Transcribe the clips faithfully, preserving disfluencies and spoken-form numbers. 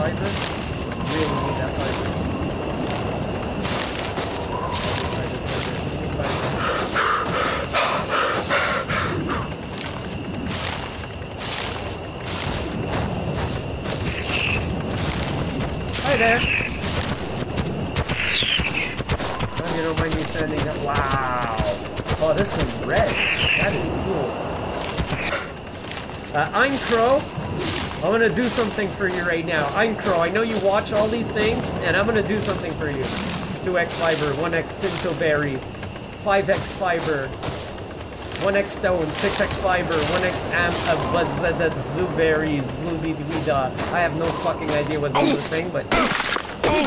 fiber. You really need that fiber. Fiber, fiber. Hi there! Oh, you don't mind me sending that. Wow! Oh, this one's red. That is cool. Uh, I'm Crow. I'm gonna do something for you right now. I'm Crow. I know you watch all these things, and I'm gonna do something for you. two X fiber, one X pinto berry, five X fiber, one X stone, six X fiber, one X amp of buds, zooberries, I have no fucking idea what those are saying, but.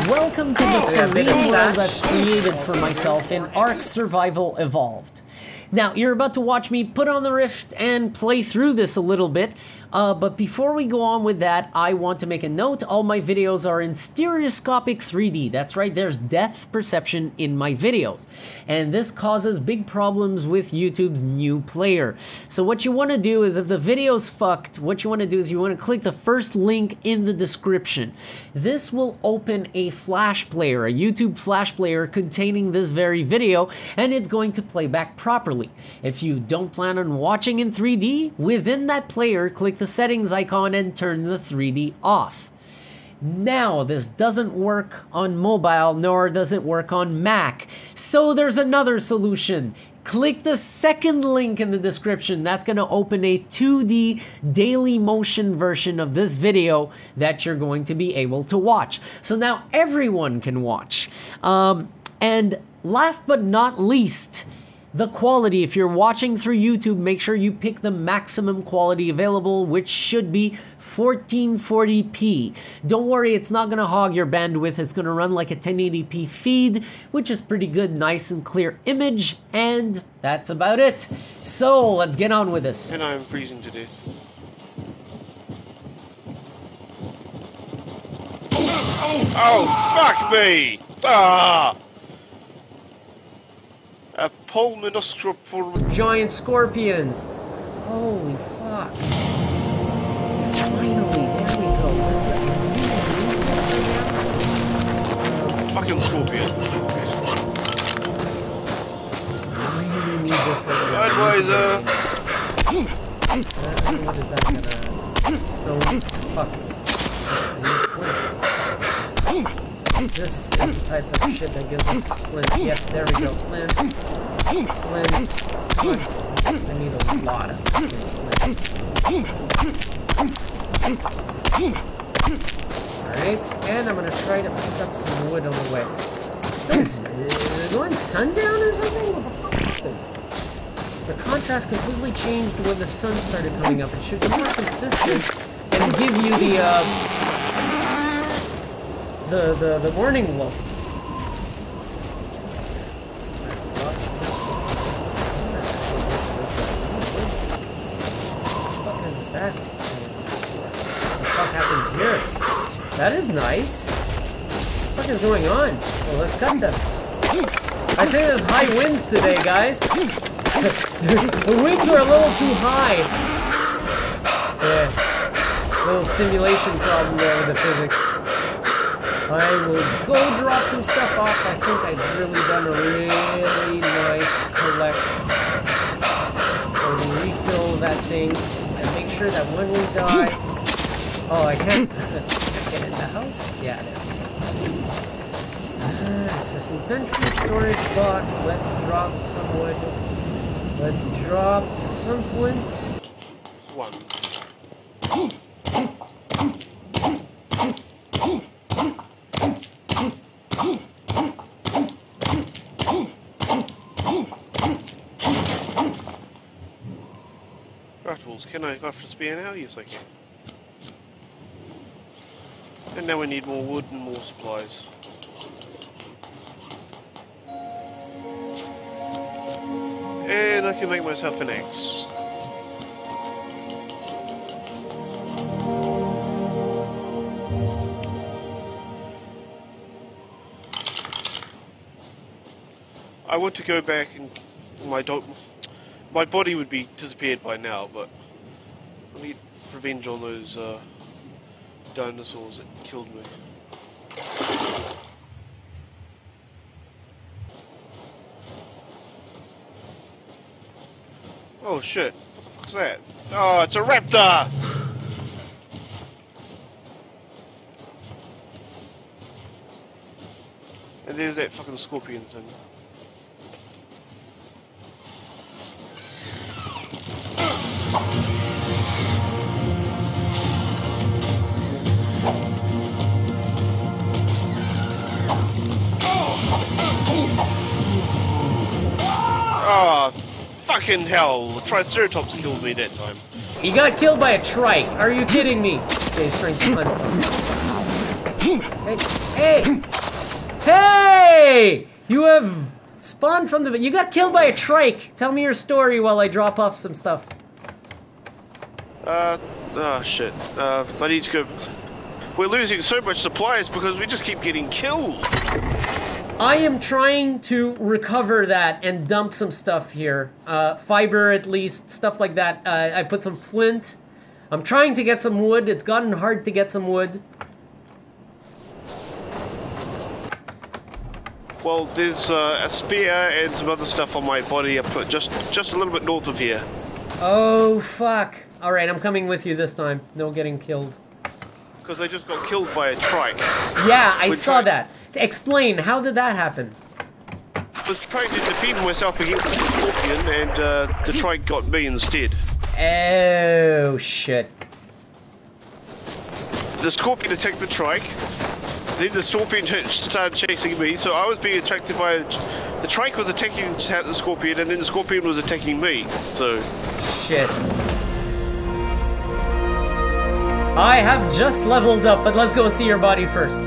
Welcome to the surreal world I've created for myself in ARK Survival Evolved. Now, you're about to watch me put on the rift and play through this a little bit, uh, but before we go on with that, I want to make a note. All my videos are in stereoscopic three D. That's right, there's depth perception in my videos, and this causes big problems with YouTube's new player. So what you want to do is, if the video's fucked, what you want to do is you want to click the first link in the description. This will open a Flash player, a YouTube Flash player containing this very video, and it's going to play back properly. If you don't plan on watching in three D, within that player, click the settings icon and turn the three D off. Now, this doesn't work on mobile, nor does it work on Mac. So there's another solution. Click the second link in the description. That's going to open a two D Dailymotion version of this video that you're going to be able to watch. So now everyone can watch. Um, and last but not least, the quality. If you're watching through YouTube, make sure you pick the maximum quality available, which should be fourteen forty p. Don't worry, it's not going to hog your bandwidth. It's going to run like a ten eighty p feed, which is pretty good, nice and clear image, and that's about it. So, let's get on with this. And I'm freezing to death. Oh, oh, oh, fuck me! Ah! A pulmonostropul giant scorpions. Holy fuck. Finally, there we go. Listen. Fucking scorpion. Really need this thing. Advisor. What is that gonna stone? Fuck. I need flint. This is the type of shit that gives us flint. Yes, there we go. Flint. Flint. I need a lot of flint. Alright, and I'm gonna try to pick up some wood on the way. This is going sundown or something? What the fuck happened? The contrast completely changed when the sun started coming up. It should be more consistent and give you the, uh... The, the, the warning look. What the fuck is that? What the fuck happens here? That is nice. What the fuck is going on? Well, let's cut them. I think there's high winds today, guys. The winds are a little too high. Yeah. Little simulation problem there with the physics. I will go drop some stuff off. I think I've really done a really nice collect. So we refill that thing and make sure that when we die... Oh, I can't get in the house? Yeah, it is. Uh, it's this inventory storage box. Let's drop some wood. Let's drop some flint. One. Can I go after a spear now? Yes, I can. And now we need more wood and more supplies. And I can make myself an axe. I want to go back and my do my body would be disappeared by now, but I need revenge on those uh, dinosaurs that killed me. Oh shit, what's that? Oh, it's a raptor! And there's that fucking scorpion thing. Fucking hell, the Triceratops killed me that time. He got killed by a trike. Are you kidding me? Okay, he's trying to punch him. Hey! Hey! Hey! You have spawned from the... You got killed by a trike! Tell me your story while I drop off some stuff. Uh, oh shit. Uh, I need to go... We're losing so much supplies because we just keep getting killed. I am trying to recover that and dump some stuff here. Uh, fiber at least, stuff like that. Uh, I put some flint. I'm trying to get some wood. It's gotten hard to get some wood. Well, there's uh, a spear and some other stuff on my body up just, just a little bit north of here. Oh, fuck. Alright, I'm coming with you this time. No getting killed. Because I just got killed by a trike. Yeah, I We're saw that. Explain, how did that happen? I was trying to defend myself against the scorpion, and uh, the trike got me instead. Oh, shit. The scorpion attacked the trike, then the scorpion started chasing me, so I was being attacked by... The trike was attacking the scorpion, and then the scorpion was attacking me, so... Shit. I have just leveled up, but let's go see your body first.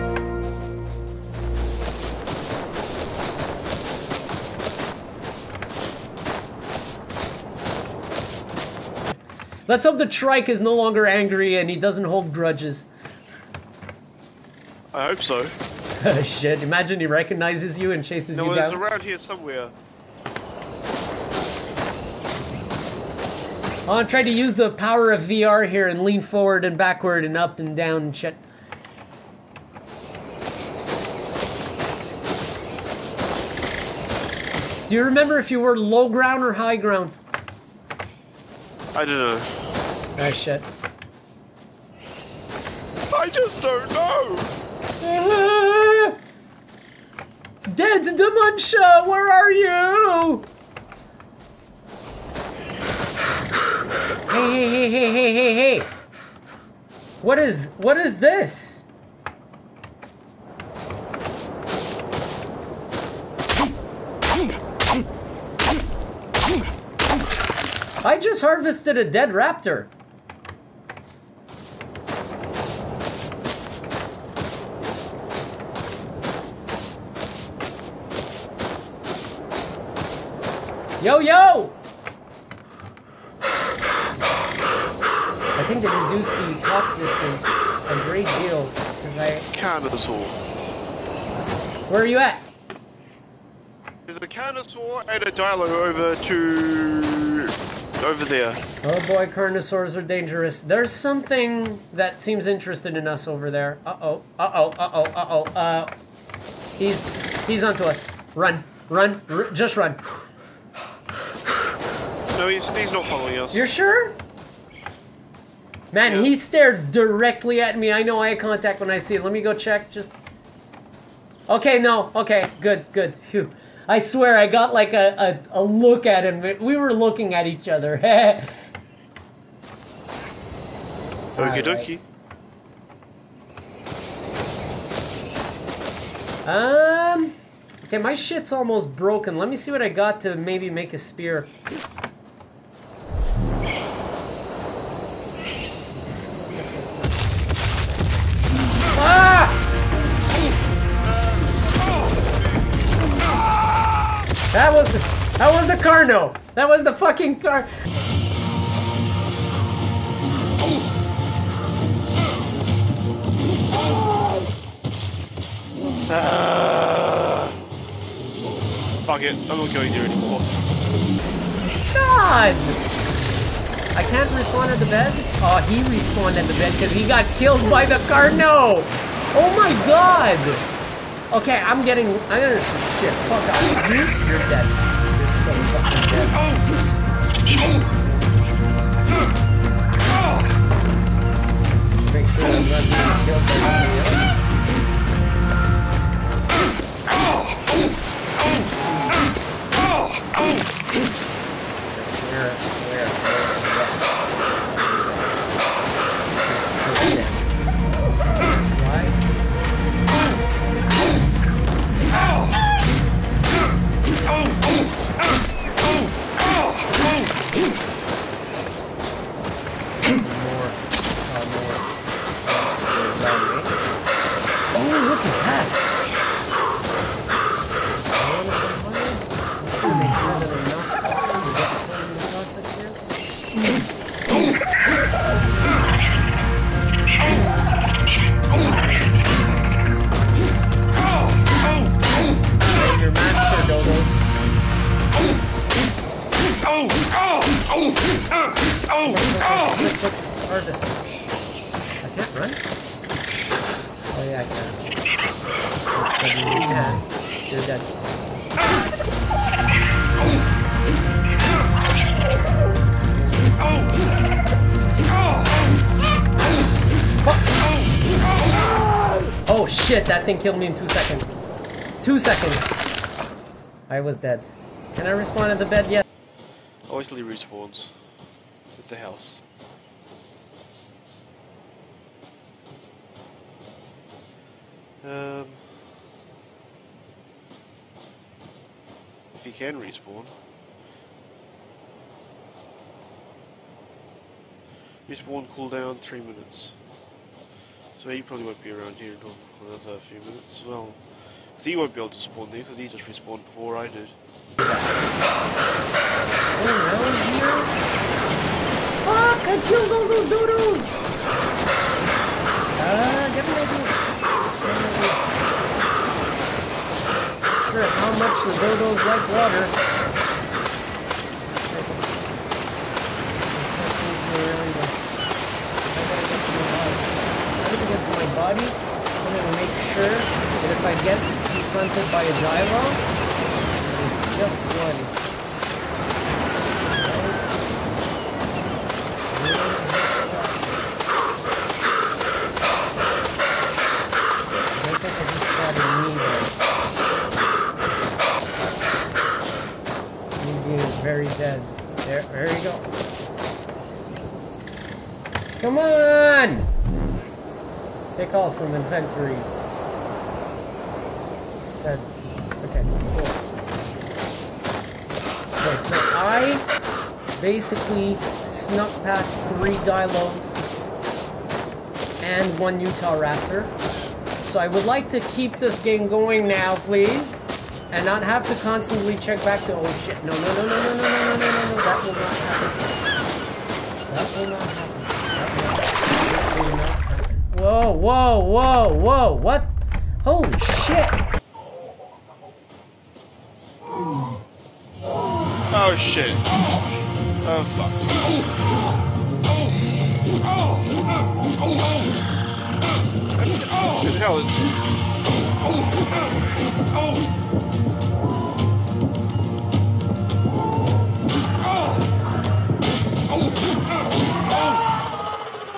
Let's hope the trike is no longer angry and he doesn't hold grudges. I hope so. Shit, imagine he recognizes you and chases no, you down. No, it's around here somewhere. Oh, I'm trying to use the power of V R here and lean forward and backward and up and down and shit. Do you remember if you were low ground or high ground? I don't know. Oh shit. I just don't know! Dead DaMuncha, where are you? Hey, hey, hey, hey, hey, hey, hey! What is, what is this? I just harvested a dead raptor. Yo, yo! I think they reduce the top distance a great deal, because I... Carnosaur. Where are you at? There's a Carnosaur and a Dilo over to... over there. Oh boy, Carnosaurs are dangerous. There's something that seems interested in us over there. Uh-oh, uh-oh, uh-oh, uh-oh, uh... He's... he's onto us. Run, run, r just run. No, he's, he's not following us. You're sure? Man, yeah. He stared directly at me. I know eye contact when I see it. Let me go check, just... Okay, no, okay, good, good, phew. I swear, I got like a, a, a look at him. We were looking at each other. Okie dokie. Um, okay, my shit's almost broken. Let me see what I got to maybe make a spear. Ah! That was the, that was the Carno! That was the fucking car- uh, Fuck it, I'm not going there anymore. God! I can't respawn at the bed? Oh, he respawned at the bed because he got killed by the Carno! Oh my god! Okay, I'm getting... I'm gonna... Shit, fuck off. You're dead. You're so fucking dead. Make sure I'm not being killed by somebody else. Where? Where? Where? Yes. That thing killed me in two seconds. Two seconds. I was dead. Can I respawn at the bed yet? Obviously respawns at the house. Um, if he can respawn, respawn cooldown three minutes. So he probably won't be around here until another few minutes as well. So he won't be able to spawn there because he just respawned before I did. Oh, around here? Fuck! I killed all those doodles! Ah, uh, get me those doodles. Sure, how much the doodles like water. Body. I'm gonna make sure that if I get confronted by a gyro, it's just one. I think I just grabbed a knee there. He is very dead. There, there you go. Come on! Take off from inventory. Dead. Okay, cool. Okay, so I basically snuck past three Dilos and one Utah Raptor. So I would like to keep this game going now, please, and not have to constantly check back to, oh shit, no, no, no, no, no, no, no, no, no, no, that will not happen. That will not happen. Whoa, whoa, whoa, whoa, what? Holy shit! Oh shit. Oh fuck. What the hell is...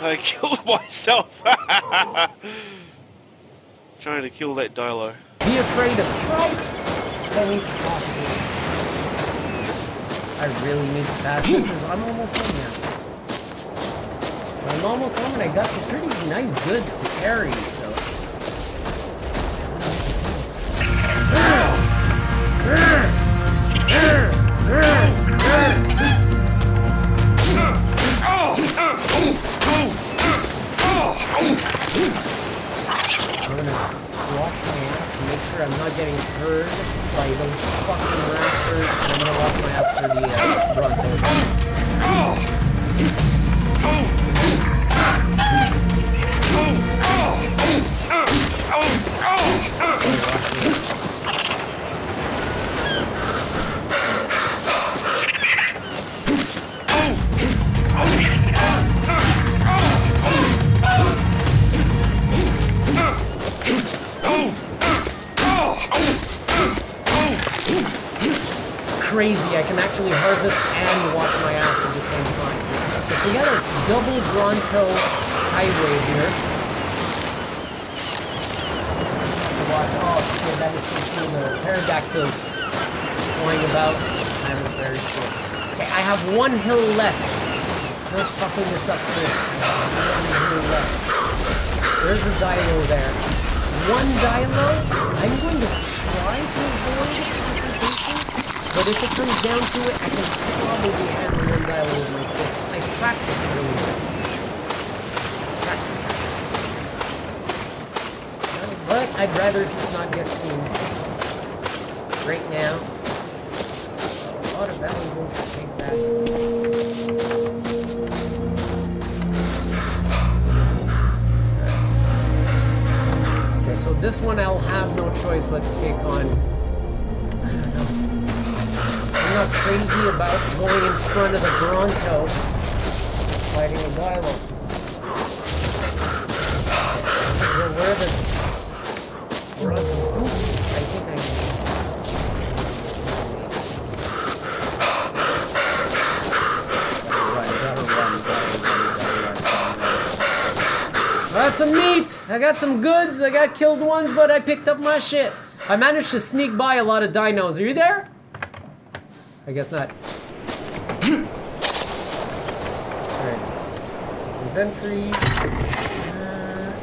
I killed myself! Trying to kill that Dilo. Be afraid of trikes. Don't pass me. I really need to pass. This is, I'm almost done here. I'm almost done and I got some pretty nice goods to carry, so. I'm not getting heard by those fucking raptors, and I'm gonna walk my ass through the uh, brunt. crazy. I can actually harvest and wash my ass at the same time. Okay, so we got a double Bronto highway here. Oh, okay, that is between the pterodactyls going about. I'm very sure. Okay, I have one hill left. We're fucking this up this one hill left. There's a dilo there. One dilo? I'm going to try to avoid it, but if it comes down to it, I can probably handle one dilo with my fist. I practice really well. Practice. But I'd rather just not get seen right now. A lot of valuables to take back. So this one I'll have no choice but to take on. I don't know. I'm not crazy about going in front of the Bronto fighting a Dilo. Where were the Bronto? Oops, I think I got some meat! I got some goods! I got killed ones, but I picked up my shit! I managed to sneak by a lot of dinos. Are you there? I guess not. Alright. Inventory. Uh...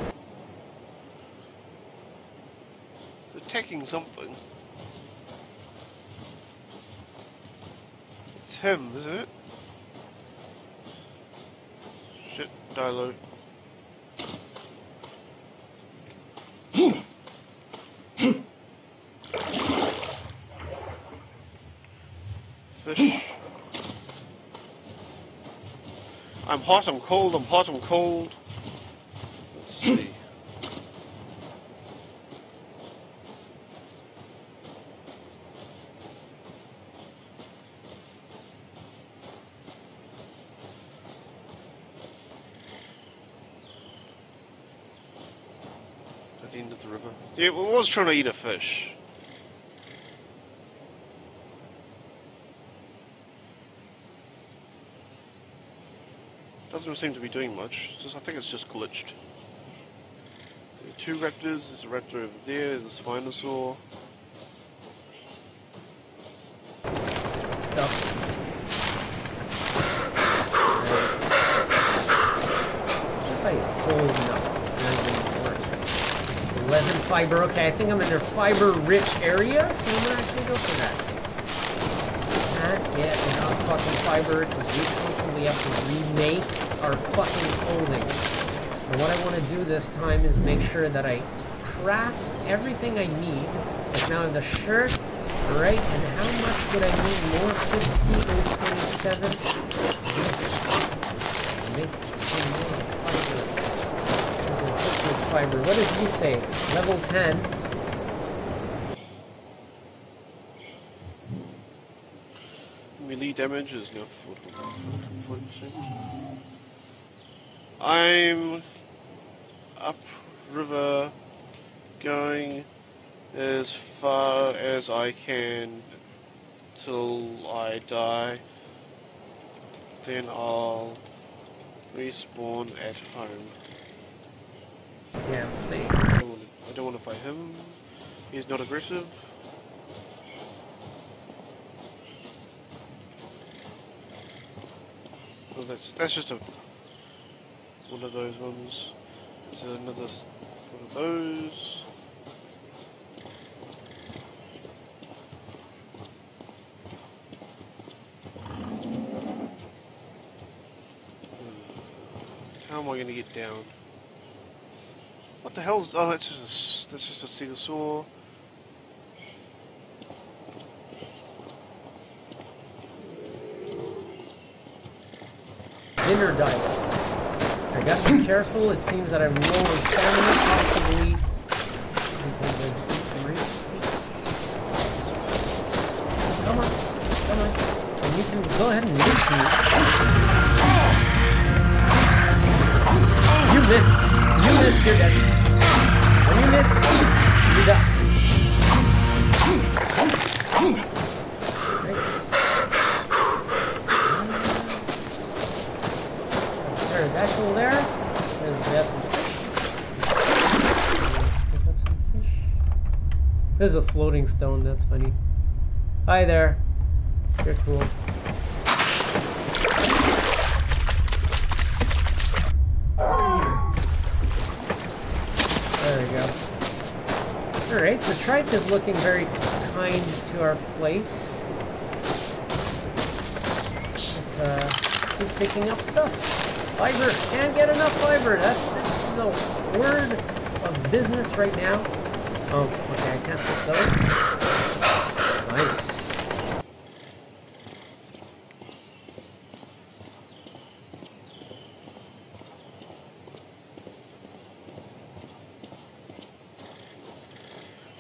Attacking something. It's him, isn't it? Shit, Dilo. Fish. I'm hot, I'm cold, I'm hot, I'm cold. Let's see. At the end of the river. Yeah, I was trying to eat a fish. Doesn't seem to be doing much. Just, I think it's just glitched. There are two raptors. There's a raptor over there. There's a spinosaur. Stuff. Right. If I eleven fiber. Okay, I think I'm in a fiber-rich area, so I'm gonna actually go for that. Not yet. Not fucking fiber. Because we constantly have to remake our fucking clothing. And what I want to do this time is make sure that I craft everything I need. Like now the shirt, right? And how much did I need more? fifty, twenty-seven. Make some more fiber. Fiber. What did he say? Level ten. Melee damage is now forty percent. I'm up river going as far as I can till I die. Then I'll respawn at home. Damn thing. I don't want to, I don't want to fight him. He's not aggressive. Well, that's that's just a one of those ones. Is there another one of those? How am I going to get down? What the hell is? Oh, that's just a, that's just a stegosaur. Dinner dive. I gotta be careful, it seems that I'm low on stamina, possibly. Come on, come on. And you can go ahead and miss me. You missed. You missed, you're dead. When you miss, you die. Right. There's a floating stone, that's funny. Hi there. You're cool. There we go. Alright, the tribe is looking very kind to our place. Let's uh, keep picking up stuff. Fiber, can't get enough fiber. That's the, the word of business right now. Oh, okay, I can't put those. Nice.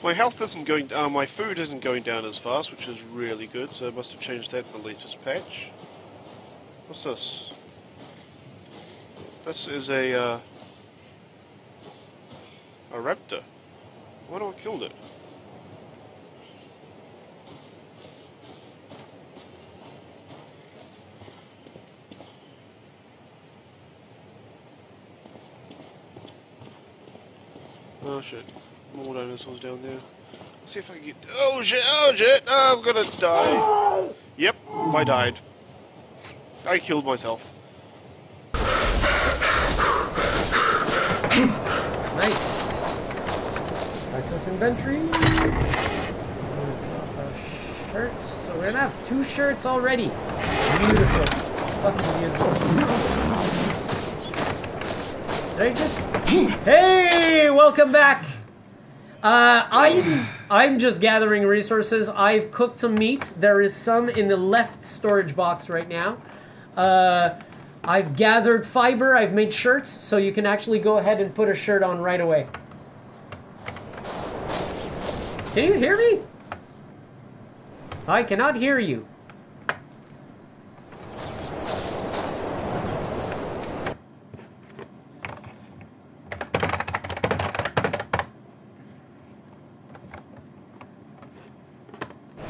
My health isn't going down, uh, my food isn't going down as fast, which is really good, so I must have changed that in the latest patch. What's this? This is a, uh, a raptor. I wonder what killed it. Oh shit. More dinosaurs down there. Let's see if I can get. Oh shit! Oh shit! Oh, I'm gonna die. Yep, I died. I killed myself. Nice. Access inventory. Shirt. So we're gonna have two shirts already. Beautiful. Fucking beautiful. Did I just? Hey, welcome back. Uh, I'm, I'm just gathering resources. I've cooked some meat. There is some in the left storage box right now. Uh, I've gathered fiber. I've made shirts, so you can actually go ahead and put a shirt on right away. Can you hear me? I cannot hear you.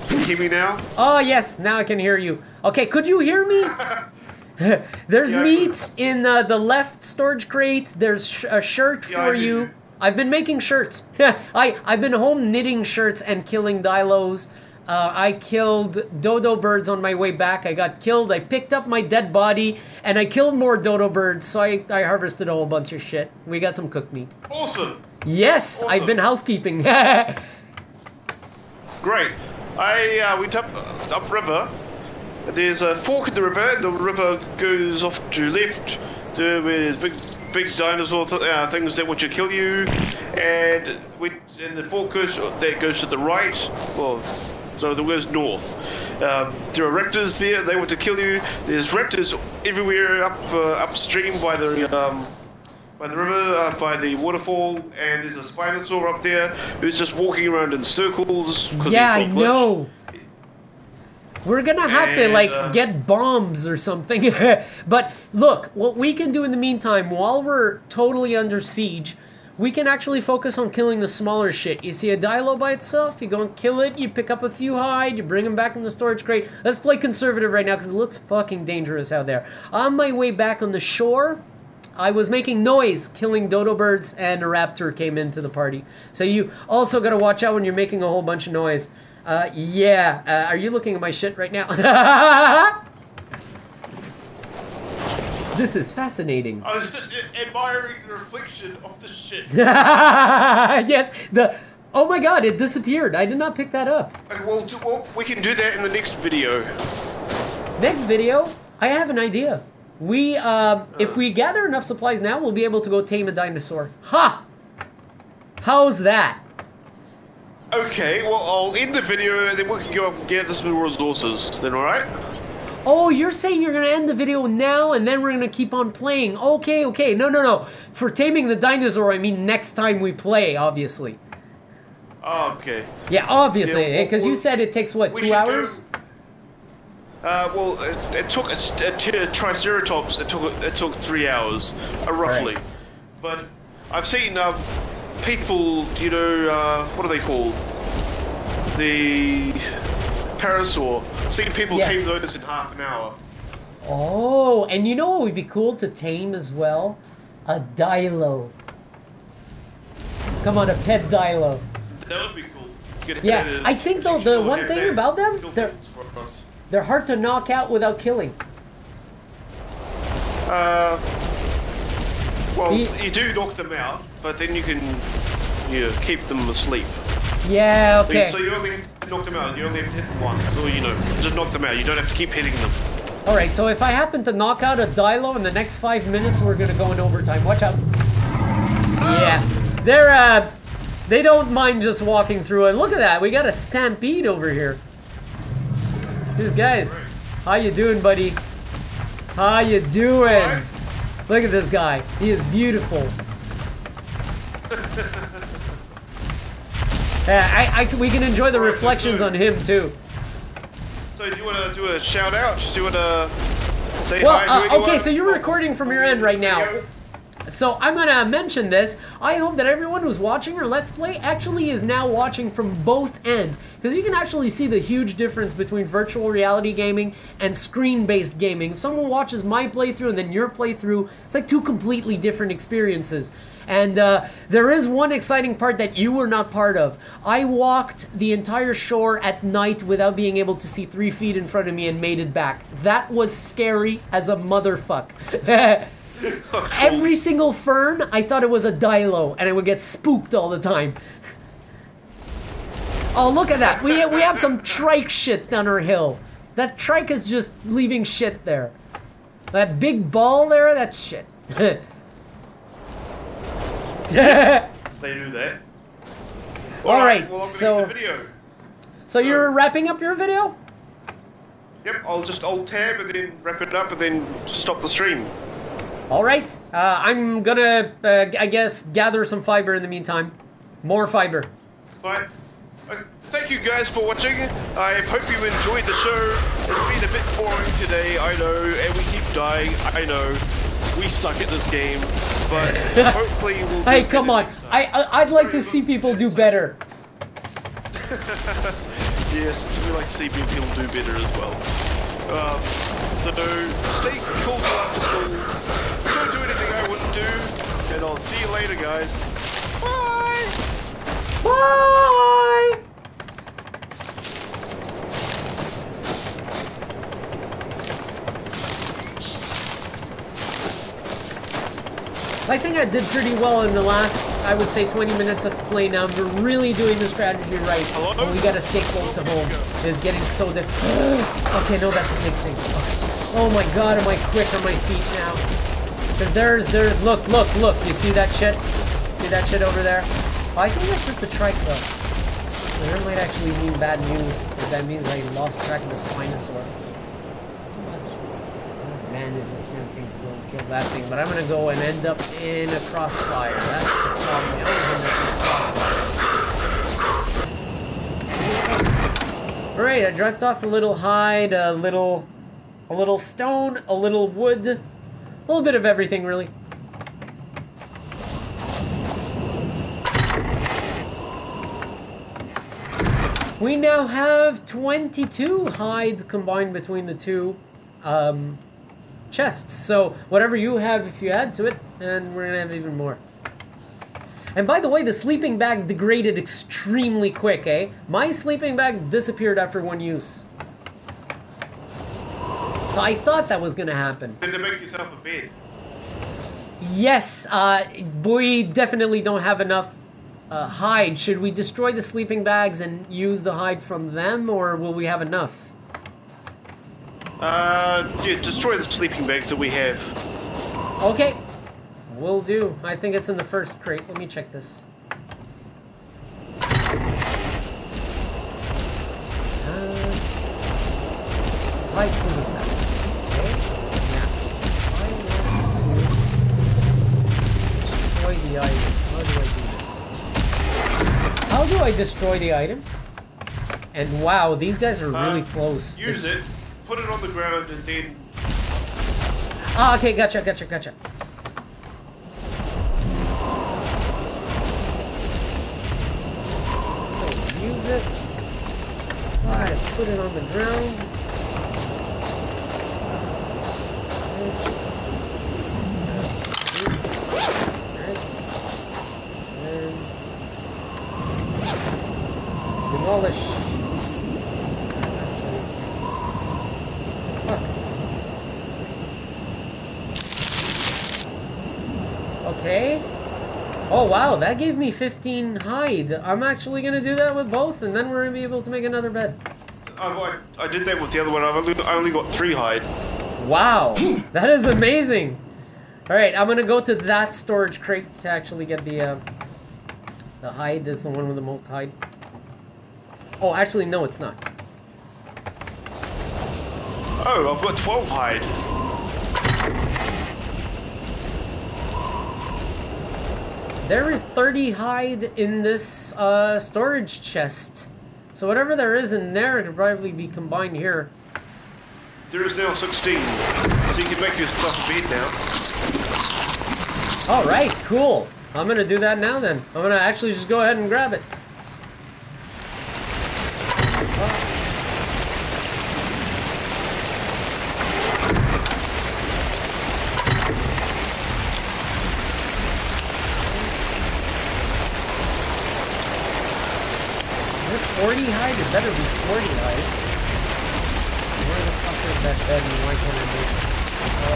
Hear me now? Oh yes, now I can hear you. Okay, could you hear me? There's yeah, meat in uh, the left storage crate. There's sh a shirt yeah, for you. I've been making shirts. I I've been home knitting shirts and killing dilos. Uh, I killed dodo birds on my way back. I got killed. I picked up my dead body and I killed more dodo birds. So I I harvested a whole bunch of shit. We got some cooked meat. Awesome. Yes, awesome. I've been housekeeping. Great. I uh, went up uh, upriver. There's a fork in the river, and the river goes off to left. There with big, big dinosaur th uh, things that want to kill you, and we and the fork goes that goes to the right. Well, so the goes north. Um, there are raptors there. They want to kill you. There's raptors everywhere up uh, upstream by the. Um, By the river, uh, by the waterfall, and there's a Spinosaur up there who's just walking around in circles. Yeah, I know. We're gonna have and, to, like, uh, get bombs or something. But look, what we can do in the meantime, while we're totally under siege, we can actually focus on killing the smaller shit. You see a Dilo by itself, you go and kill it, you pick up a few hide, you bring them back in the storage crate. Let's play conservative right now, because it looks fucking dangerous out there. On my way back on the shore, I was making noise, killing dodo birds, and a raptor came into the party. So you also gotta watch out when you're making a whole bunch of noise. Uh, yeah. Uh, are you looking at my shit right now? This is fascinating. I was just admiring the reflection of the shit. Yes, the... Oh my god, it disappeared. I did not pick that up. Okay, well, do, well, we can do that in the next video. Next video? I have an idea. We, um, if we gather enough supplies now, we'll be able to go tame a dinosaur. Ha! How's that? Okay, well, I'll end the video, and then we can go up and gather some resources, then, alright? Oh, you're saying you're gonna end the video now, and then we're gonna keep on playing. Okay, okay, no, no, no. For taming the dinosaur, I mean next time we play, obviously. Oh, okay. Yeah, obviously, because yeah, well, well, you said it takes, what, two hours? Go. Uh, well, it, it took a, a, a Triceratops. It took it took three hours, uh, roughly. Right. But I've seen uh, people, you know, uh, what are they called? The Parasaur. I've seen people yes. tame those in half an hour. Oh, and you know what would be cool to tame as well? A Dilo. Come on, a pet Dilo. That would be cool. Get yeah, I think though the one thing about them, they're they're hard to knock out without killing. Uh, well, you, you do knock them out, but then you can you know, keep them asleep. Yeah, okay. So you only knock them out. You only have to hit them once, or you know, just knock them out. You don't have to keep hitting them. All right. So if I happen to knock out a Dilo in the next five minutes, we're gonna go in overtime. Watch out. Ah. Yeah, they're uh. They don't mind just walking through, and look at that, we got a stampede over here. These guys, how you doing, buddy? How you doing? Look at this guy, he is beautiful. Yeah, I, I, we can enjoy the reflections on him too. So do you want to do a shout out? Just do you want to say hi? Well, uh, okay, so you're recording from your end right now. So I'm gonna mention this. I hope that everyone who's watching our Let's Play actually is now watching from both ends, because you can actually see the huge difference between virtual reality gaming and screen-based gaming. If someone watches my playthrough and then your playthrough, it's like two completely different experiences. And uh, there is one exciting part that you were not part of. I walked the entire shore at night without being able to see three feet in front of me and made it back. That was scary as a motherfucker. Oh, every single fern, I thought it was a Dilo, and I would get spooked all the time. Oh, look at that. We, we have some trike shit on our hill. That trike is just leaving shit there. That big ball there, that's shit. They do that. All, all right, right. Well, so, video. so you're um, wrapping up your video? Yep, I'll just alt tab and then wrap it up and then stop the stream. Alright, uh, I'm gonna, uh, I guess, gather some fiber in the meantime. More fiber. Alright. Uh, thank you guys for watching. I hope you enjoyed the show. It's been a bit boring today, I know, and we keep dying, I know. We suck at this game, but hopefully we'll do Hey, come on. I, I, I'd like to see people do better. Yes, we like to see people do better as well. Um, so stay cool for school. Don't do anything I wouldn't do, and I'll see you later, guys. Bye! Bye! I think I did pretty well in the last, I would say, twenty minutes of play now. We're really doing the strategy right. Hello? And we gotta stay close to home. It's getting so difficult. Okay, no, that's a big thing. Oh my god, am I quick on my feet now? Cause there's, there's, look, look, look, you see that shit? See that shit over there? Oh, I think that's just the trike though. So that might actually mean bad news, because that means I lost track of the Spinosaur. Man is attempting to go kill that thing, but I'm gonna go and end up in a crossfire. That's the problem, I end up in a crossfire. Alright, I dropped off a little hide, a little, a little stone, a little wood. A little bit of everything, really. We now have twenty-two hides combined between the two um, chests. So whatever you have, if you add to it, and we're gonna have even more. And by the way, the sleeping bags degraded extremely quick, eh? My sleeping bag disappeared after one use. So I thought that was gonna happen. Did they make yourself a bed? Yes, uh, we definitely don't have enough uh, hide. Should we destroy the sleeping bags and use the hide from them, or will we have enough? Uh, yeah, destroy the sleeping bags that we have. Okay, will do. I think it's in the first crate. Let me check this. Uh, lights in the back. The item. How do I do this? How do I destroy the item? And wow, these guys are really uh, close. Use it's... it, put it on the ground, and then. Ah, okay, gotcha, gotcha, gotcha. So use it. Alright, put it on the ground. all this shit. Okay. Oh wow, that gave me fifteen hides. I'm actually gonna do that with both, and then we're gonna be able to make another bed. I, I did that with the other one. I've only, I only got three hide. Wow, that is amazing. All right, I'm gonna go to that storage crate to actually get the uh, the hide. Is the one with the most hide. Oh, actually, no, it's not. Oh, I've got twelve hide. There is thirty hide in this uh, storage chest. So whatever there is in there, it could probably be combined here. There is now sixteen. So you can make your stuff beat now. Alright, cool. I'm gonna do that now then. I'm gonna actually just go ahead and grab it. forty hide? It better be forty hide. Where the fuck is that bed and why can't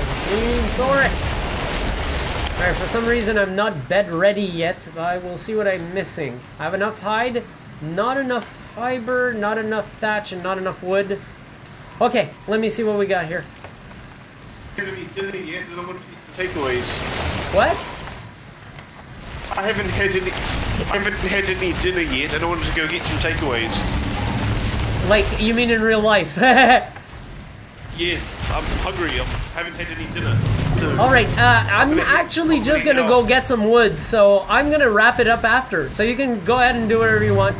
I move it? Oh, the same storage! Alright, for some reason I'm not bed ready yet. I will see what I'm missing. I have enough hide, not enough fiber, not enough thatch, and not enough wood. Okay, let me see what we got here. What? I haven't had any. I haven't had any dinner yet, and I wanted to go get some takeaways. Like you mean in real life? Yes, I'm hungry. I haven't had any dinner. So all right, uh, I'm actually just gonna go get some wood, so I'm gonna wrap it up after. So you can go ahead and do whatever you want.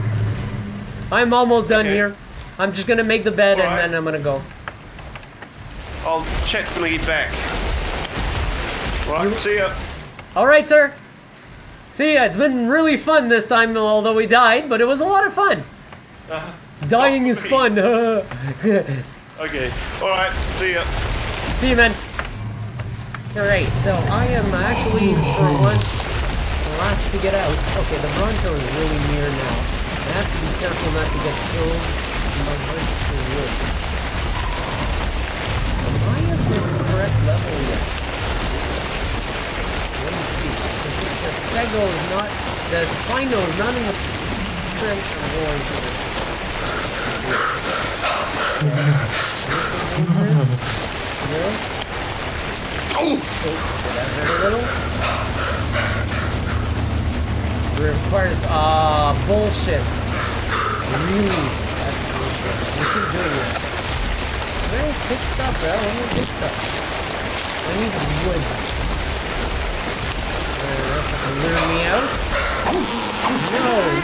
I'm almost done okay. here. I'm just gonna make the bed, all and right. then I'm gonna go. I'll check when I get back. All right, you... see ya. All right, sir. See, yeah, it's been really fun this time, although we died, but it was a lot of fun. Uh, Dying oh, is me. fun. Okay. All right. See ya. See you, man. All right. So I am actually, for once, last to get out. Okay, the Bronto is really near now. I have to be careful not to get killed by monster wood. Am I at the correct level yet? Let me see. The Stego is not. The Spino is not in the trench of war. No. Oh! Did I hurt a little? It requires. Ah, uh, bullshit. Really? That's bullshit. We keep doing that. Very good stuff, bro. Very good stuff. I need wood. Lure me out? No,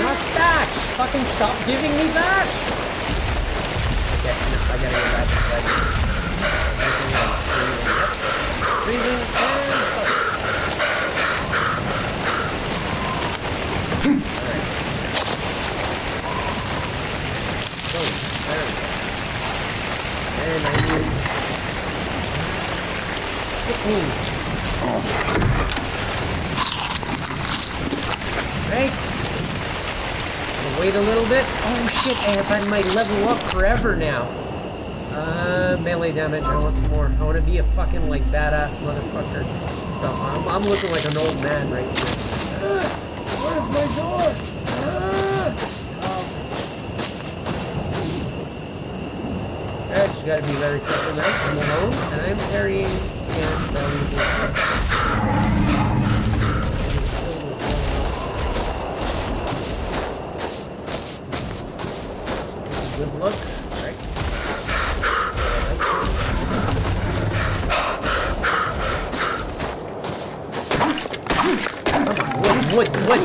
not that! Fucking stop giving me that! Okay, no, I gotta go back inside. Freezing and stop. Alright. Boom, there we go. And I need... Pick me. Right. I'll wait a little bit. Oh shit, I have had my level up forever now. Uh, melee damage, I want some more. I want to be a fucking, like, badass motherfucker stuff. I'm, I'm looking like an old man right here. Ah, where's my door? Ah! Alright, just gotta be very careful now. I'm alone, and I'm carrying and valuable stuff. Good luck. Right. What? What? What?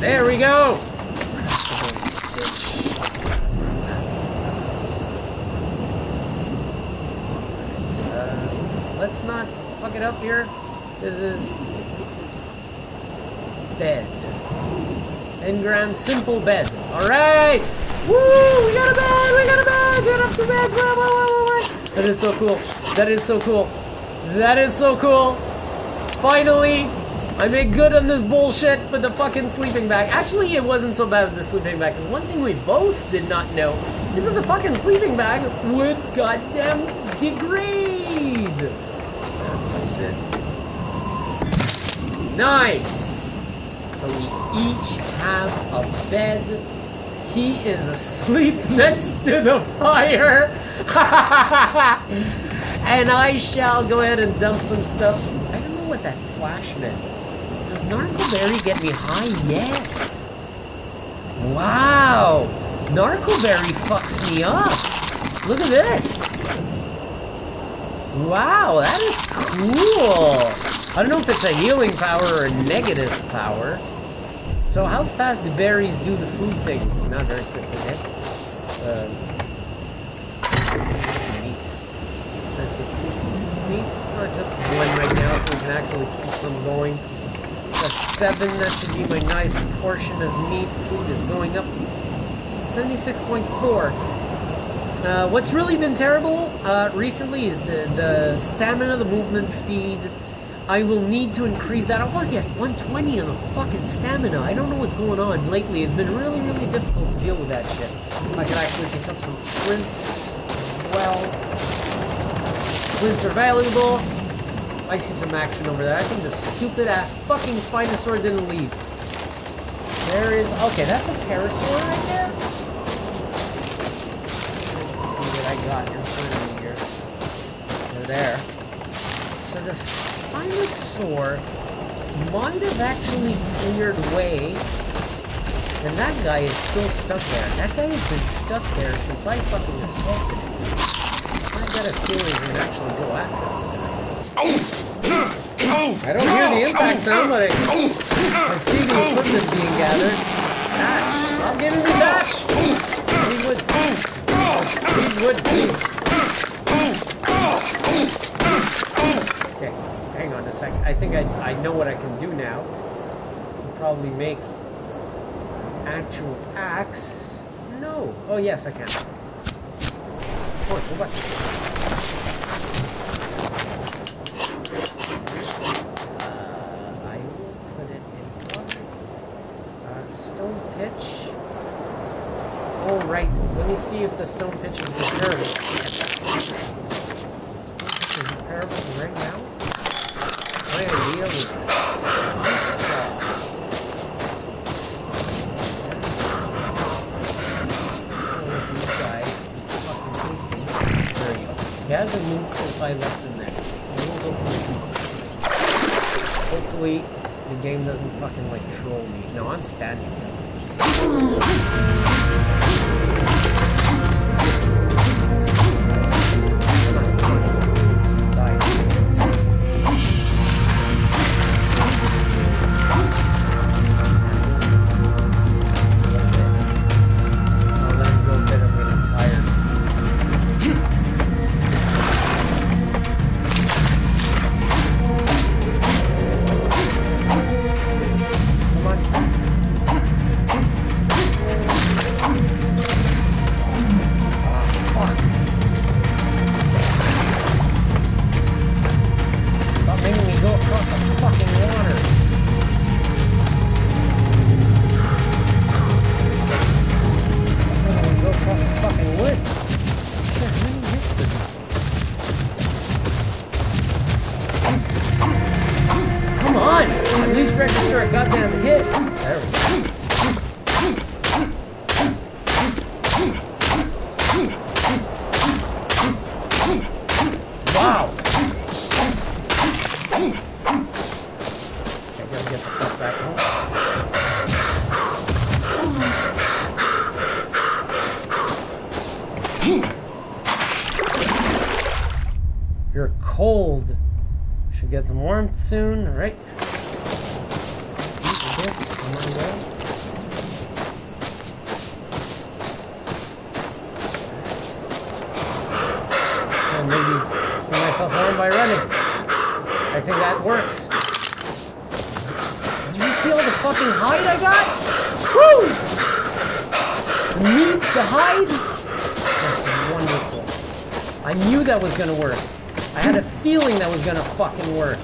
There we go! Uh, let's not fuck it up here. This is bed. Engram simple bed. Alright! Woo! We got a bed! We got a bed! We got two beds! Blah, blah, blah, blah, blah. That is so cool. That is so cool. That is so cool. Finally, I made good on this bullshit with the fucking sleeping bag. Actually, it wasn't so bad with the sleeping bag, because one thing we both did not know is that the fucking sleeping bag would goddamn degrade. That's it. Nice! So we each have a bed. He is asleep next to the fire. And I shall go ahead and dump some stuff. I don't know what that flash meant. Does Narcoberry get me high? Yes! Wow! Narcoberry fucks me up! Look at this! Wow, that is cool! I don't know if it's a healing power or a negative power. So how fast do berries do the food thing? Not very quickly, eh? Um, Just one right now, so we can actually keep some going. That's seven, that should be my nice portion of meat. Food is going up. seventy-six point four. Uh, what's really been terrible uh, recently is the, the stamina, the movement speed. I will need to increase that. I want to get one twenty on the fucking stamina. I don't know what's going on lately. It's been really, really difficult to deal with that shit. I could actually pick up some flints as well. Flints are valuable. I see some action over there. I think the stupid ass fucking Spinosaur didn't leave. There is. Okay, that's a Parasaur right there. Let's see what I got in front of me here. They're there. So the Spinosaur might have actually cleared way. And that guy is still stuck there. That guy has been stuck there since I fucking assaulted him. I got a feeling we can actually go after this guy. I don't hear the impact sound, but I see the equipment being gathered. Dash! Stop giving me dash! Need wood. Need wood, please. Okay, hang on a sec. I think I, I know what I can do now. I'll probably make actual axe. No. Oh, yes, I can. Oh, it's a weapon. Let me see if the stone pitch is repairable. Stone pitch is repairable right now. I'm gonna deal with this. These guys, these fucking things. There you go. He hasn't moved since I left him there. Hopefully, the game doesn't fucking like troll me. No, I'm standing there. Get some warmth soon, all right? Eat the bits, come on down. And maybe keep myself warm by running. I think that works. Yes. Did you see all the fucking hide I got? Woo! Meet the hide? That's wonderful. I knew that was gonna work. I had a feeling that was gonna fucking work.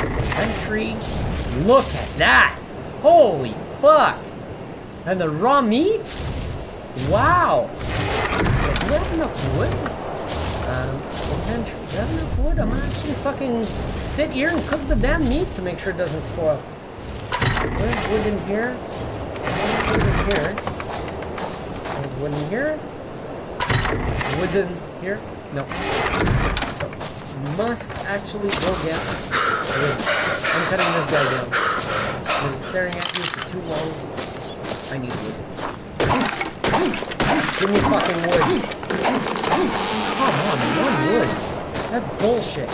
This country. Look at that! Holy fuck! And the raw meat? Wow! Do we have enough wood? Um, do I have enough wood? I'm gonna actually fucking sit here and cook the damn meat to make sure it doesn't spoil. There's wood in here. There's wood in here. There's wood in here. Wood in here. No. So, must actually go get wood. I'm cutting this guy down. I've been staring at you for too long. I need wood. Give me fucking wood. Come on, one wood. That's bullshit.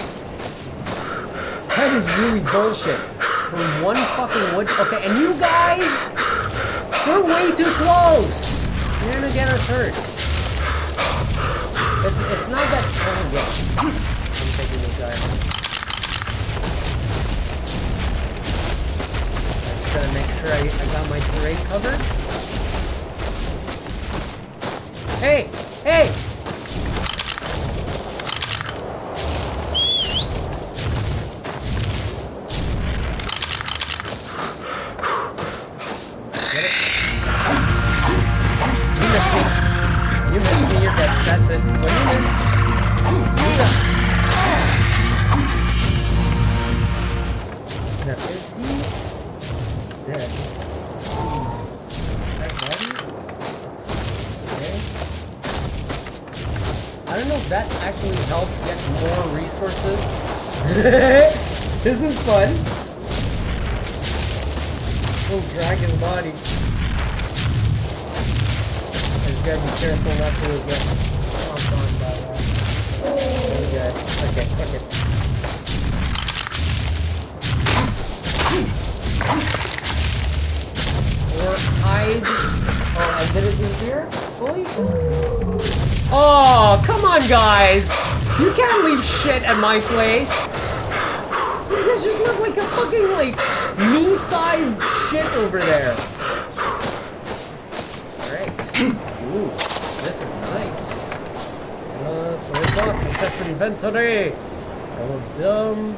That is really bullshit. For one fucking wood. Okay, and you guys, we're way too close. You're gonna get us hurt. It's, it's not that. Oh yes. I'm taking this guy. I'm just gonna make sure I, I got my terrain covered. Hey, hey. This is fun. We'll drag his body. I just gotta be careful not to get stomped on by that. There we go. Okay, okay. Or hide. Oh, I did it in here? Fully? Oh, come on, guys! You can't leave shit at my place! This guy just looks like a fucking, like, me-sized shit over there. Alright. Ooh, this is nice. Uh, storage box, access inventory. I will dump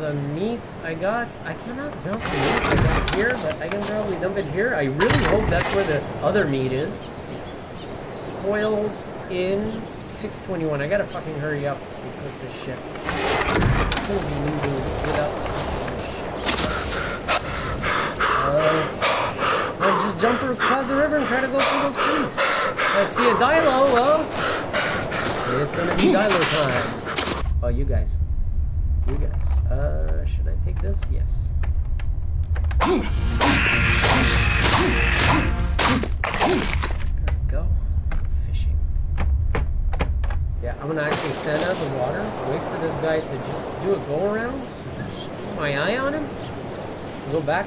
the meat I got. I cannot dump the meat I got here, but I can probably dump it here. I really hope that's where the other meat is. Yes. Spoils in... six twenty-one. I gotta fucking hurry up and cook this shit. Uh, I'll just jump across the river and try to go through those trees. I see a Dilo. Well, it's gonna be Dilo time. Oh, you guys. You guys. Uh, should I take this? Yes. There we go. Yeah, I'm gonna actually stand out of the water, wait for this guy to just do a go around, keep my eye on him, go back,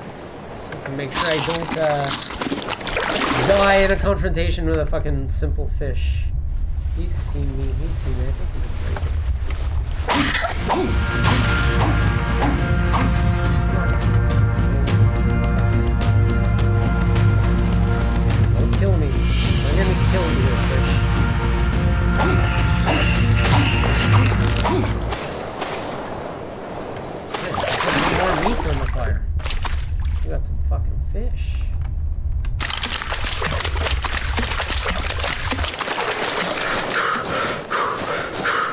just to make sure I don't uh, die in a confrontation with a fucking simple fish. He's seen me, he's seen me, I think he's afraid. Don't kill me, I'm gonna kill you, little fish. Good. Put more meat on the fire. We got some fucking fish.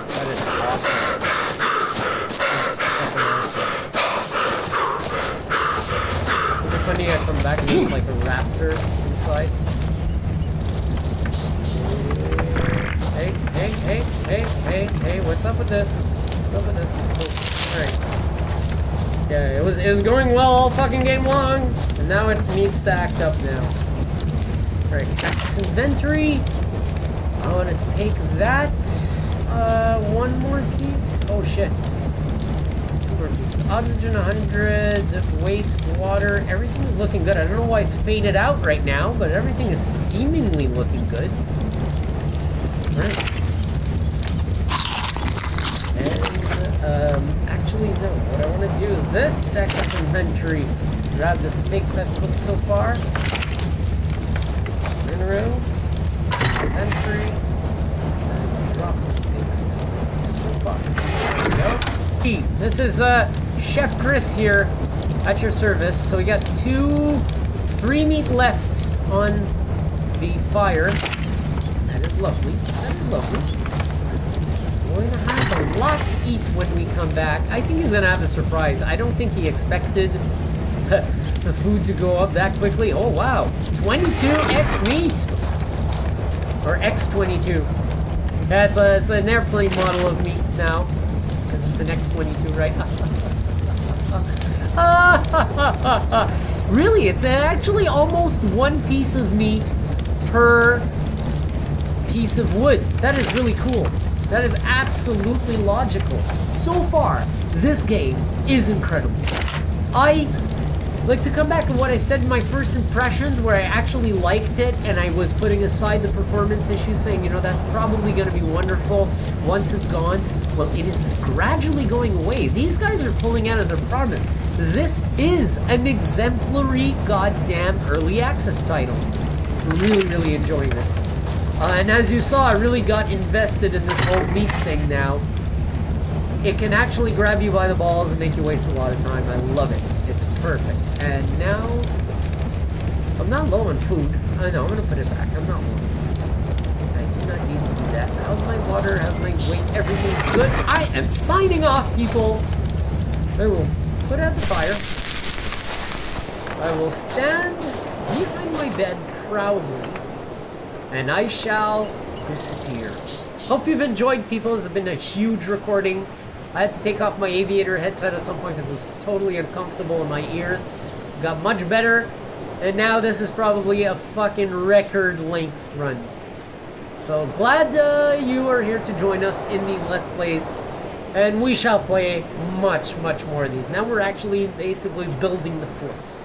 That is awesome. That's fucking awesome. It's funny I come back and there's like a raptor inside. Hey, hey, hey, hey, hey, hey, what's up with this? What's up with this? Alright. Yeah, it was it was going well all fucking game long. And now it needs to act up now. Alright, access inventory. I wanna take that. Uh one more piece. Oh shit. Two more pieces. Oxygen one hundred, weight, water, everything's looking good. I don't know why it's faded out right now, but everything is seemingly looking good. Right. And, um, actually, no, what I want to do is this, access inventory. Grab the snakes I've cooked so far. Mineral, inventory, and drop the snakes so far. There we go. This is uh, Chef Chris here at your service. So we got two, three meat left on the fire. That is lovely. That is lovely. We're gonna have a lot to eat when we come back. I think he's gonna have a surprise. I don't think he expected the food to go up that quickly. Oh wow, twenty-two X meat! Or X twenty-two. That's a, it's an airplane model of meat now. Because it's an X twenty-two, right? Really, it's actually almost one piece of meat per piece of wood. That is really cool. That is absolutely logical. So far, this game is incredible. I like to come back to what I said in my first impressions, where I actually liked it and I was putting aside the performance issues, saying, you know, that's probably gonna be wonderful once it's gone. Well, it is gradually going away. These guys are pulling out of their promise. This is an exemplary goddamn early access title. Really, really enjoying this. Uh, and as you saw, I really got invested in this whole meat thing now. It can actually grab you by the balls and make you waste a lot of time. I love it. It's perfect. And now, I'm not low on food. I know, I'm going to put it back. I'm not low on food. I do not need to do that. How's my water? How's my weight? Everything's good. I am signing off, people. I will put out the fire. I will stand behind my bed proudly. And I shall disappear. Hope you've enjoyed, people. This has been a huge recording. I had to take off my aviator headset at some point because it was totally uncomfortable in my ears. Got much better. And now this is probably a fucking record length run. So glad uh, you are here to join us in these Let's Plays. And we shall play much, much more of these. Now we're actually basically building the fort.